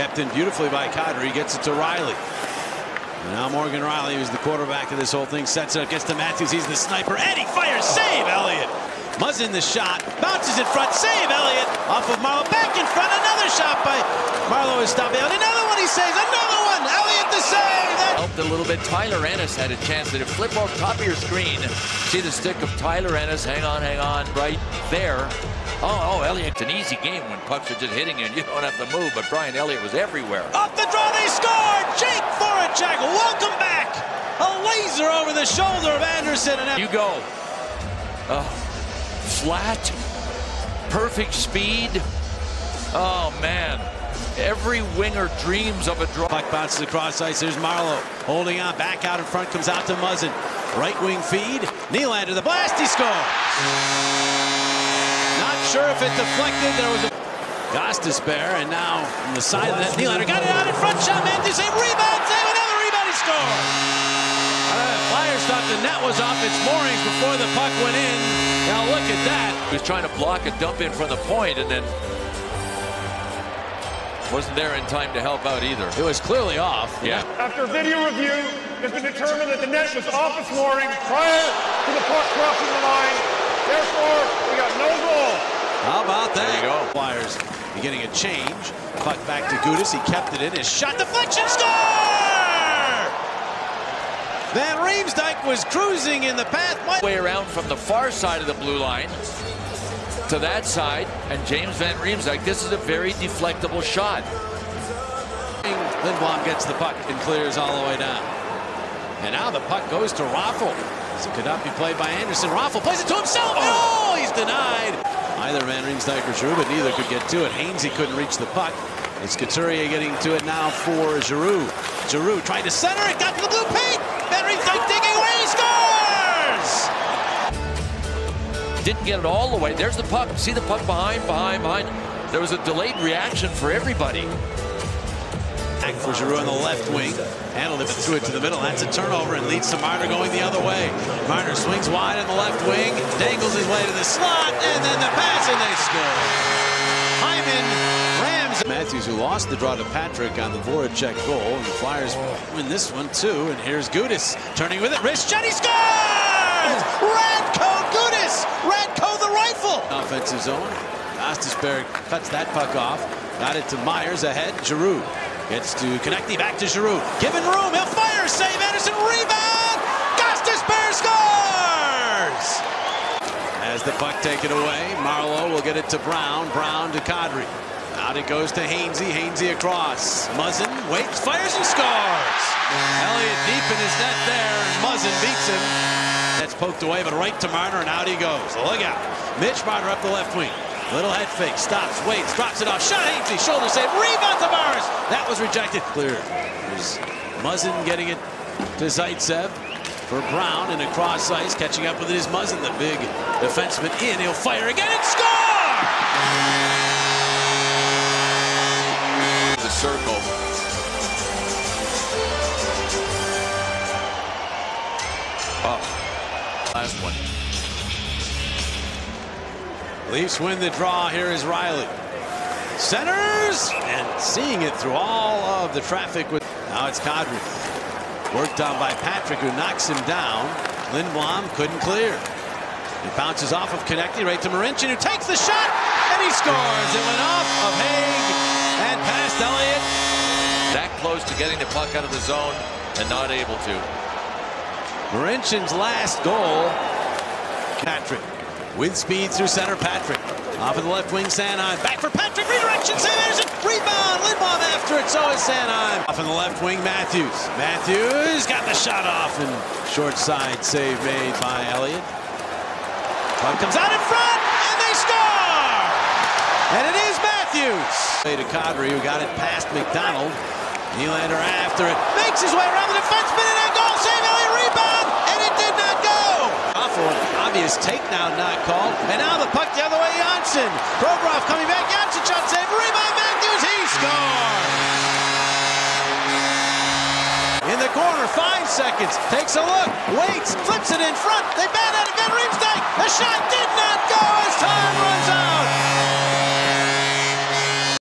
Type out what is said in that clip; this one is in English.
Kept in beautifully by Kadri. Gets it to Rielly. And now Morgan Rielly, who's the quarterback of this whole thing, sets it up. Gets to Matthews. He's the sniper. And he fires. Save, Elliott. Muzzin the shot. Bounces in front. Save, Elliott. Off of Marleau. Back in front. Another shot by Marleau is stopped out. Another one he saves. Another one. Elliott the save. Helped a little bit. Tyler Ennis had a chance to flip off top of your screen. See the stick of Tyler Ennis. Hang on, hang on. Right there. Oh, Elliott, an easy game when pucks are just hitting you and you don't have to move, but Brian Elliott was everywhere. Off the draw, they scored! Jake Voráček, welcome back! A laser over the shoulder of Anderson. And you go. Flat, perfect speed. Oh, man. Every winger dreams of a draw. Puck bounces across ice. There's Marleau holding on. Back out in front, comes out to Muzzin. Right wing feed. Nylander, the blast, he scores! Sure if it deflected, there was a Gostisbehere, and now on the side of that, Nylander got it out in front, shot Matthews, save, rebound, save, another rebound, he scored! Flyers thought the net was off its moorings before the puck went in. Now look at that. He was trying to block a dump in from the point, and then wasn't there in time to help out either. It was clearly off. Yeah. After video review, it's been determined that the net was off its moorings prior to the puck crossing the line. Therefore, we got no goal. How about that? There you go. Flyers beginning a change. Puck back to Gudas. He kept it in. His shot deflection, score! Van Riemsdyk was cruising in the path. Way around from the far side of the blue line to that side. And James van Riemsdyk, this is a very deflectable shot. Lindblom gets the puck and clears all the way down. And now the puck goes to Roffel. It could not be played by Anderson. Roffel plays it to himself. Oh, he's denied. Either van Riemsdyk or Giroux, but neither could get to it. Hainsey couldn't reach the puck. It's Couturier getting to it now for Giroux. Giroux tried to center it, got to the blue paint. Van Riemsdyk digging away, he scores! Didn't get it all the way. There's the puck. See the puck behind. There was a delayed reaction for everybody. Back for Giroux on the left wing. Handled it through it to the middle. That's a turnover and leads to Marner going the other way. Marner swings wide on the left wing, dangles his way to the slot, and then the pass, and they score. Hyman rams. Matthews, who lost the draw to Patrick on the Voráček goal, and the Flyers win this one too. And here's Gudas turning with it. Wrist shot, he scores! Radko Gudas! Radko the rifle! Offensive zone. Gostisbehere cuts that puck off. Got it to Myers ahead. Giroux. Gets to Konecny, back to Giroux. Given room, he'll fire, save, Anderson, rebound! Gostisbehere scores! As the puck taken away, Marleau will get it to Brown, Brown to Kadri. Out it goes to Hainsey, Hainsey across. Muzzin waits, fires, and scores! Elliott deep in his net there, and Muzzin beats him. That's poked away, but right to Marner, and out he goes. Look out. Mitch Marner up the left wing. Little head fake, stops, waits, drops it off, shot Hainsey, shoulder save, rebound to Myers. That was rejected. Clear. There's Muzzin getting it to Zaitsev for Brown, and across ice, catching up with it is Muzzin, the big defenseman in. He'll fire again and score! The circle. Oh, last one. Leafs win the draw. Here is Rielly. Centers and seeing it through all of the traffic. With now it's Kadri. Worked on by Patrick, who knocks him down. Lindblom couldn't clear. It bounces off of Konecny right to Marinchin, who takes the shot and he scores. It went off of Hague and past Elliott. That close to getting the puck out of the zone and not able to. Marinchin's last goal. Patrick. With speed through center, Patrick. Off of the left wing, Sanheim. Back for Patrick. Redirection, Sam Anderson. Rebound. Lindblom after it. So is Sanheim. Off on the left wing, Matthews. Matthews got the shot off, and short side save made by Elliott. Puck comes out in front, and they score! And it is Matthews. Play to Kadri, who got it past McDonald. Nylander after it. Makes his way around the defenseman, and that goal. Save Elliott. Rebound, and it did not go. Obvious takedown not called, and now the puck the other way, Janssen. Provorov coming back, Janssen shot save, rebound Matthews, he scores! In the corner, 5 seconds, takes a look, waits, flips it in front, they bat out of Van Riemsdyk, the shot did not go as time runs out!